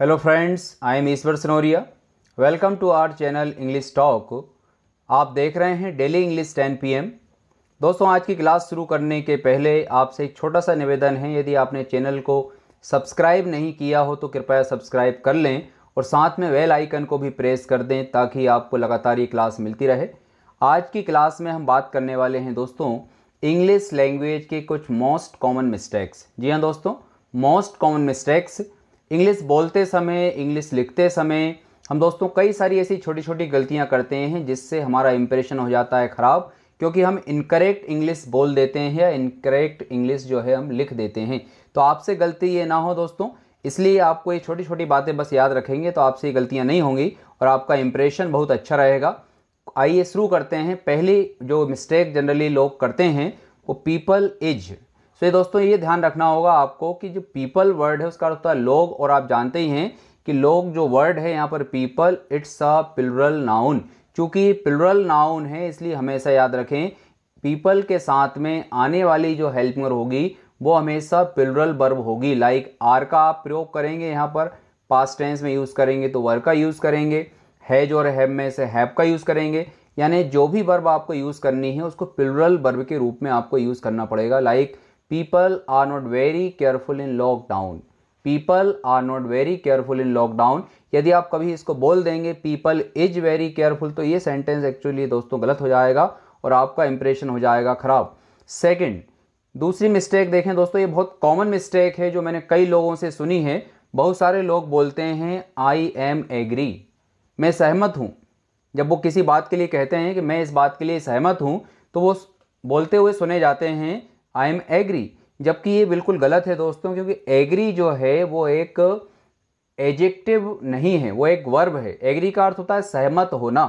Hello friends, I am Ishwar Sanoria. Welcome to our channel English talk. आप देख रहे हैं डेली इंग्लिश 10 PM। दोस्तों, आज की क्लास शुरू करने के पहले आपसे एक छोटा सा निवेदन है। यदि आपने चैनल को सब्सक्राइब नहीं किया हो तो कृपया सब्सक्राइब कर लें और साथ में बेल आइकन को भी प्रेस कर दें ताकि आपको लगातार ये क्लास मिलती रहे। आज की क्लास में हम बात करने वाले हैं दोस्तों इंग्लिश लैंग्वेज के कुछ मोस्ट कॉमन मिस्टेक्स। जी हाँ दोस्तों, मोस्ट कॉमन मिस्टेक्स। इंग्लिश बोलते समय, इंग्लिश लिखते समय हम दोस्तों कई सारी ऐसी छोटी छोटी गलतियां करते हैं जिससे हमारा इंप्रेशन हो जाता है ख़राब, क्योंकि हम इनकरेक्ट इंग्लिश बोल देते हैं या इनकरेक्ट इंग्लिश जो है हम लिख देते हैं। तो आपसे गलती ये ना हो दोस्तों, इसलिए आपको ये छोटी छोटी बातें बस याद रखेंगे तो आपसे गलतियां नहीं होंगी और आपका इंप्रेशन बहुत अच्छा रहेगा। आइए शुरू करते हैं। पहली जो मिस्टेक जनरली लोग करते हैं वो पीपल इज। तो ये दोस्तों ये ध्यान रखना होगा आपको कि जो पीपल वर्ड है उसका अर्थ होता है लोग, और आप जानते ही हैं कि लोग जो वर्ड है यहाँ पर people it's a plural noun. चूँकि प्लुरल नाउन है इसलिए हमेशा याद रखें पीपल के साथ में आने वाली जो हेल्पिंग वर्ब होगी वो हमेशा प्लुरल वर्ब होगी। लाइक आर का आप प्रयोग करेंगे, यहाँ पर पास्ट टेंस में यूज़ करेंगे तो वर का यूज़ करेंगे, हैज और हैव में से हैव का यूज़ करेंगे। यानी जो भी वर्ब आपको यूज़ करनी है उसको प्लुरल वर्ब के रूप में आपको यूज़ करना पड़ेगा। Like People are not very careful in lockdown. People are not very careful in lockdown. यदि आप कभी इसको बोल देंगे people is very careful तो ये सेंटेंस एक्चुअली दोस्तों गलत हो जाएगा और आपका इंप्रेशन हो जाएगा ख़राब। सेकंड, दूसरी मिस्टेक देखें दोस्तों, ये बहुत कॉमन मिस्टेक है जो मैंने कई लोगों से सुनी है। बहुत सारे लोग बोलते हैं आई एम एग्री, मैं सहमत हूँ। जब वो किसी बात के लिए कहते हैं कि मैं इस बात के लिए सहमत हूँ तो वो बोलते हुए सुने जाते हैं आई एम एग्री, जबकि ये बिल्कुल गलत है दोस्तों, क्योंकि एग्री जो है वो एक एडजेक्टिव नहीं है, वो एक वर्ब है। एग्री का अर्थ होता है सहमत होना।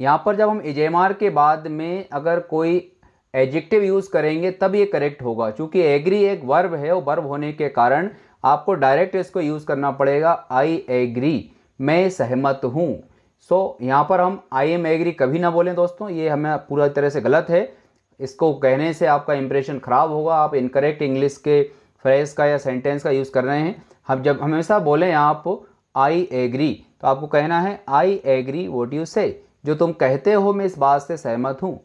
यहाँ पर जब हम इजेमार के बाद में अगर कोई एडजेक्टिव यूज़ करेंगे तब ये करेक्ट होगा। चूँकि एग्री एक वर्ब है और वर्ब होने के कारण आपको डायरेक्ट इसको यूज़ करना पड़ेगा आई एग्री, मैं सहमत हूँ। सो यहाँ पर हम आई एम एग्री कभी ना बोलें दोस्तों, ये हमें पूरी तरह से गलत है। इसको कहने से आपका इंप्रेशन ख़राब होगा, आप इनकरेक्ट इंग्लिश के फ्रेज़ का या सेंटेंस का यूज़ कर रहे हैं। हम जब हमेशा बोलें आप आई एग्री तो आपको कहना है आई एग्री व्हाट यू से, जो तुम कहते हो मैं इस बात से सहमत हूँ।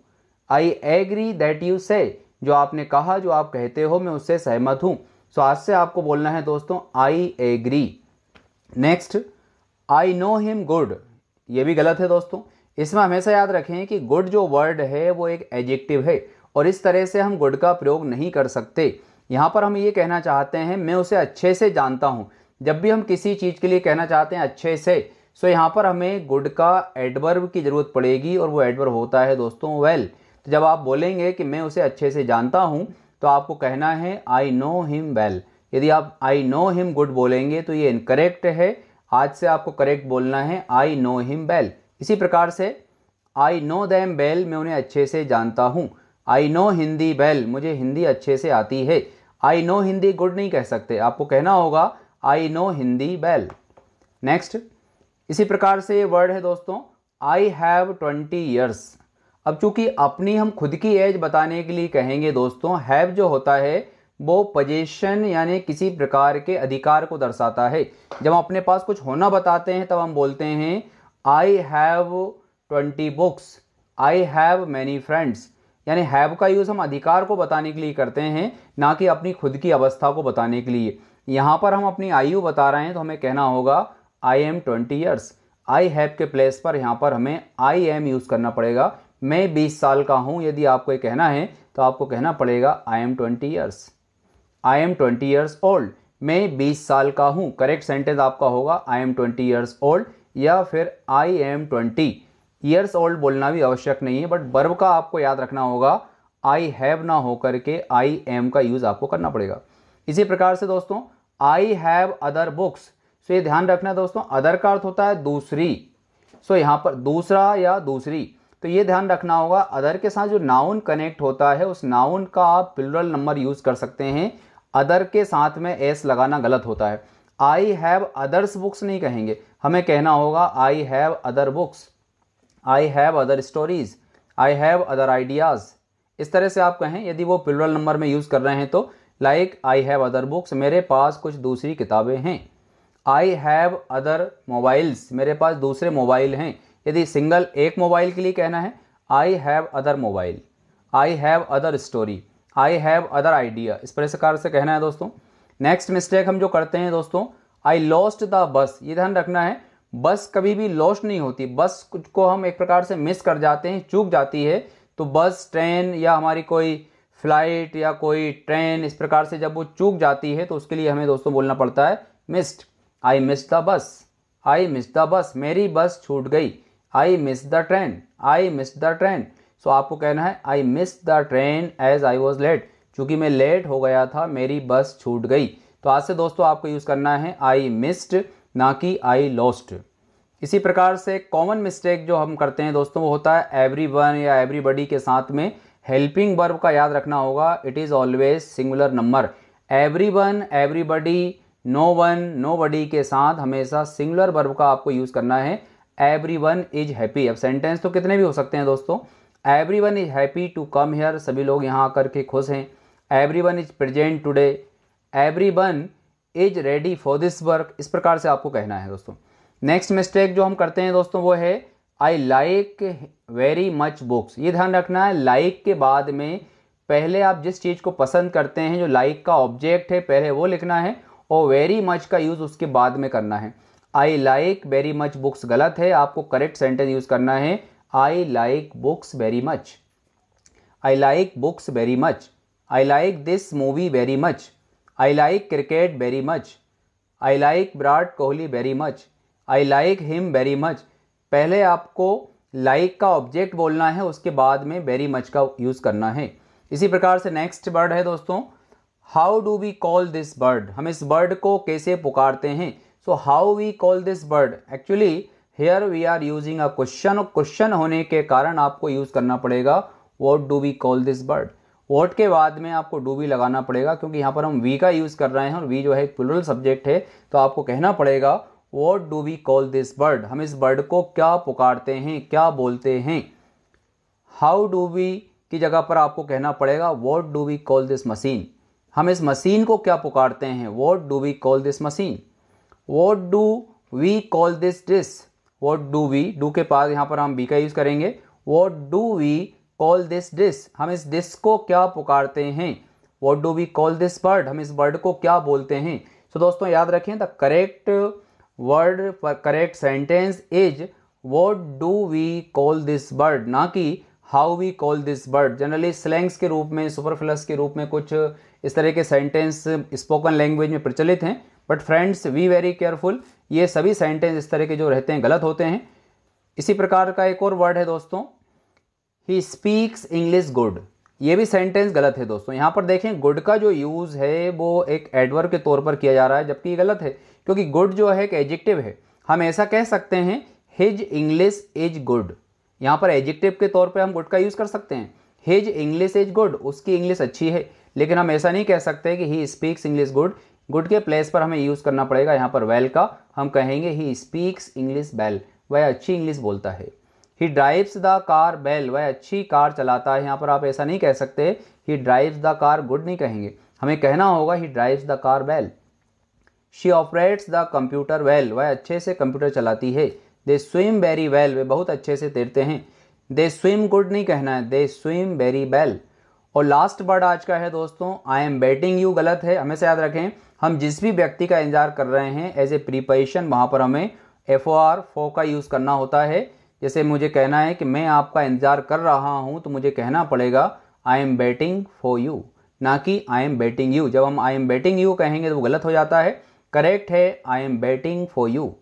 आई एग्री दैट यू से, जो आपने कहा, जो आप कहते हो मैं उससे सहमत हूँ। सो आज से आपको बोलना है दोस्तों I agree. Next, I know him good, ये भी गलत है दोस्तों। इसमें हमेशा याद रखें कि गुड जो वर्ड है वो एक एडजेक्टिव है और इस तरह से हम गुड का प्रयोग नहीं कर सकते। यहाँ पर हम ये कहना चाहते हैं मैं उसे अच्छे से जानता हूँ। जब भी हम किसी चीज़ के लिए कहना चाहते हैं अच्छे से, सो यहाँ पर हमें गुड का एडवर्ब की ज़रूरत पड़ेगी और वो एडवर्ब होता है दोस्तों वेल। तो जब आप बोलेंगे कि मैं उसे अच्छे से जानता हूँ तो आपको कहना है आई नो हिम वेल। यदि आप आई नो हिम गुड बोलेंगे तो ये इनकरेक्ट है। आज से आपको करेक्ट बोलना है आई नो हिम वेल। इसी प्रकार से आई नो देम बेल, मैं उन्हें अच्छे से जानता हूँ। आई नो हिंदी बेल, मुझे हिंदी अच्छे से आती है। आई नो हिंदी गुड नहीं कह सकते, आपको कहना होगा I know Hindi well. Next, इसी प्रकार से ये वर्ड है दोस्तों आई हैव 20 years। अब चूंकि अपनी हम खुद की एज बताने के लिए कहेंगे दोस्तों, हैव जो होता है वो पोजीशन यानी किसी प्रकार के अधिकार को दर्शाता है। जब हम अपने पास कुछ होना बताते हैं तब हम बोलते हैं I have 20 books, I have many friends. यानी हैव का यूज़ हम अधिकार को बताने के लिए करते हैं, ना कि अपनी खुद की अवस्था को बताने के लिए। यहाँ पर हम अपनी आयु बता रहे हैं तो हमें कहना होगा I am 20 years। I have के प्लेस पर यहाँ पर हमें आई एम यूज़ करना पड़ेगा। मैं 20 साल का हूँ, यदि आपको ये कहना है तो आपको कहना पड़ेगा I am 20 years, I am 20 years old। मैं 20 साल का हूँ, करेक्ट सेंटेंस आपका होगा आई एम 20 years old या फिर आई एम 20 years old। बोलना भी आवश्यक नहीं है, बट वर्ब का आपको याद रखना होगा, आई हैव ना होकर के आई एम का यूज़ आपको करना पड़ेगा। इसी प्रकार से दोस्तों I have other books. So ये ध्यान रखना है दोस्तों, अदर का अर्थ होता है दूसरी। सो यहाँ पर दूसरा या दूसरी, तो ये ध्यान रखना होगा अदर के साथ जो नाउन कनेक्ट होता है उस नाउन का आप प्लुरल नंबर यूज़ कर सकते हैं। अदर के साथ में एस लगाना गलत होता है। आई हैव अदर्स बुक्स नहीं कहेंगे, हमें कहना होगा I have other books, I have other stories, I have other ideas. इस तरह से आप कहें यदि वो प्लुरल नंबर में यूज़ कर रहे हैं तो। Like I have other books, मेरे पास कुछ दूसरी किताबें हैं। आई हैव अदर मोबाइल्स, मेरे पास दूसरे मोबाइल हैं। यदि सिंगल एक मोबाइल के लिए कहना है I have other mobile, I have other story, I have other idea, इस प्रकार से कहना है दोस्तों। नेक्स्ट मिस्टेक हम जो करते हैं दोस्तों, आई लॉस्ट द बस, ये ध्यान रखना है बस कभी भी लॉस्ट नहीं होती, बस को हम एक प्रकार से मिस कर जाते हैं, चूक जाती है। तो बस, ट्रेन या हमारी कोई फ्लाइट या कोई ट्रेन इस प्रकार से जब वो चूक जाती है तो उसके लिए हमें दोस्तों बोलना पड़ता है missed, I miss the bus, I miss the bus, मेरी बस छूट गई, I miss the train, I miss the train. So आपको कहना है I miss the train as I was late, चूँकि मैं लेट हो गया था, मेरी बस छूट गई। तो आज से दोस्तों आपको यूज़ करना है आई मिस्ड, ना कि आई लॉस्ट। इसी प्रकार से कॉमन मिस्टेक जो हम करते हैं दोस्तों वो होता है एवरीवन या एवरीबॉडी के साथ में हेल्पिंग वर्ब का याद रखना होगा, it is always singular number. Everyone, everybody, no one, nobody के साथ हमेशा सिंगुलर वर्ब का आपको यूज़ करना है, एवरीवन इज हैप्पी। अब सेंटेंस तो कितने भी हो सकते हैं दोस्तों, everyone is happy to come here, सभी लोग यहाँ आकर के खुश हैं। Everyone is present today, everyone is ready for this work, इस प्रकार से आपको कहना है दोस्तों। नेक्स्ट मिस्टेक जो हम करते हैं दोस्तों वो है I like very much books. ये ध्यान रखना है लाइक के बाद में पहले आप जिस चीज़ को पसंद करते हैं, जो लाइक का ऑब्जेक्ट है पहले वो लिखना है और वेरी मच का यूज़ उसके बाद में करना है। I like very much books गलत है, आपको करेक्ट सेंटेंस यूज़ करना है I like books very much, I like books very much, I like this movie very much, I like cricket very much, I like Virat Kohli very much, I like him very much. पहले आपको like का object बोलना है, उसके बाद में very much का use करना है। इसी प्रकार से नेक्स्ट वर्ड है दोस्तों how do we call this bird, हम इस बर्ड को कैसे पुकारते हैं। So how we call this bird, actually here we are using a question, और क्वेश्चन होने के कारण आपको यूज़ करना पड़ेगा what do we call this bird. What के बाद में आपको डू वी लगाना पड़ेगा क्योंकि यहाँ पर हम वी का यूज़ कर रहे हैं और वी जो है एक प्लूरल सब्जेक्ट है, तो आपको कहना पड़ेगा what do we call this bird, हम इस बर्ड को क्या पुकारते हैं, क्या बोलते हैं। हाउ डू वी की जगह पर आपको कहना पड़ेगा what do we call this machine, हम इस मशीन को क्या पुकारते हैं, what do we call this machine. What do we call this dish, what do we, do के पास यहाँ पर हम बी का यूज़ करेंगे, what do we call this dish, हम इस डिश को क्या पुकारते हैं। What do we call this bird, हम इस बर्ड को क्या बोलते हैं। सो दोस्तों याद रखें the correct word for correct sentence is what do we call this bird, ना कि how we call this bird. Generally slangs के रूप में, सुपरफ्लस के रूप में कुछ इस तरह के सेंटेंस स्पोकन लैंग्वेज में प्रचलित हैं, but friends we very careful, ये सभी सेंटेंस इस तरह के जो रहते हैं गलत होते हैं। इसी प्रकार का एक और वर्ड है दोस्तों ही स्पीक्स इंग्लिश गुड, ये भी सेंटेंस गलत है दोस्तों। यहाँ पर देखें गुड का जो यूज़ है वो एक एडवर्ब के तौर पर किया जा रहा है, जबकि ये गलत है क्योंकि गुड जो है एक एडजेक्टिव है। हम ऐसा कह सकते हैं हिज इंग्लिश इज गुड, यहाँ पर एडजेक्टिव के तौर पे हम गुड का यूज़ कर सकते हैं, हिज इंग्लिश इज गुड, उसकी इंग्लिश अच्छी है। लेकिन हम ऐसा नहीं कह सकते कि he speaks English good, good के प्लेस पर हमें यूज़ करना पड़ेगा यहाँ पर वेल का, हम कहेंगे ही स्पीक्स इंग्लिश वेल, वह अच्छी इंग्लिश बोलता है। He drives the car well, वह अच्छी कार चलाता है, यहाँ पर आप ऐसा नहीं कह सकते he drives the car good नहीं कहेंगे, हमें कहना होगा he drives the car well. She operates the computer well, वह अच्छे से कंप्यूटर चलाती है। दे स्विम वेरी वेल, वे बहुत अच्छे से तैरते हैं। दे स्विम गुड नहीं कहना है, दे स्विम वेरी वेल। और लास्ट वर्ड आज का है दोस्तों आई एम बेटिंग यू, गलत है। हमेशा याद रखें हम जिस भी व्यक्ति का इंतजार कर रहे हैं एज ए प्रीपोजिशन, वहाँ पर हमें FOR का यूज़ करना होता है। जैसे मुझे कहना है कि मैं आपका इंतजार कर रहा हूँ, तो मुझे कहना पड़ेगा I am betting for you, ना कि आई एम बेटिंग यू। जब हम आई एम बेटिंग यू कहेंगे तो वो गलत हो जाता है, करेक्ट है I am betting for you.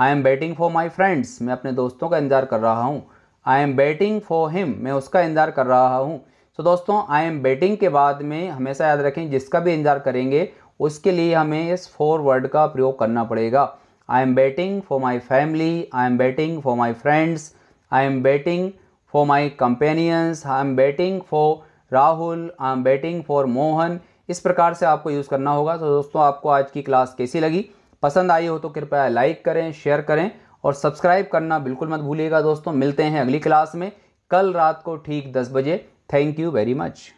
I am betting for my friends, मैं अपने दोस्तों का इंतजार कर रहा हूँ। I am betting for him, मैं उसका इंतजार कर रहा हूँ। तो दोस्तों आई एम बेटिंग के बाद में हमेशा याद रखें जिसका भी इंतजार करेंगे उसके लिए हमें इस फोर वर्ड का प्रयोग करना पड़ेगा। I am betting for my family, I am betting for my friends, I am betting for my companions, I am betting for Rahul, I am betting for Mohan, इस प्रकार से आपको यूज़ करना होगा। तो दोस्तों आपको आज की क्लास कैसी लगी, पसंद आई हो तो कृपया लाइक करें, शेयर करें और सब्सक्राइब करना बिल्कुल मत भूलिएगा दोस्तों। मिलते हैं अगली क्लास में कल रात को ठीक 10 बजे। Thank you very much.